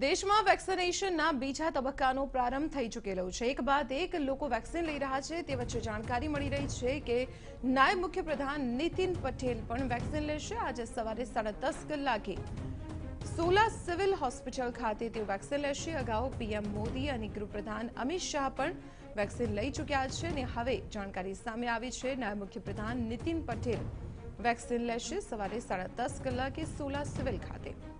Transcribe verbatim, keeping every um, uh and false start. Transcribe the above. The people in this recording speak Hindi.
देश में वेक्सिनेशन बीजा तबक्का प्रारंभ थी चुकेलो है। एक बाद एक लोग वेक्सिन लई रहा है। वच्चे जानकारी मिली रही है कि नायब मुख्यप्रधान नीतिन पटेल पण वेक्सिन लेशे। आज सवारे साढ़े दस कलाके सोला सिविल होस्पिटल खाते वेक्सिन लेशे। अगाऊ पीएम मोदी और गृहप्रधान अमित शाह पण वेक्सिन लई चुक्या है। हवे जानकारी सामे आवी है, नायब मुख्यप्रधान नीतिन पटेल वेक्सिन लेशे। सवारे साढ़े दस कलाके सोला सिविल खाते।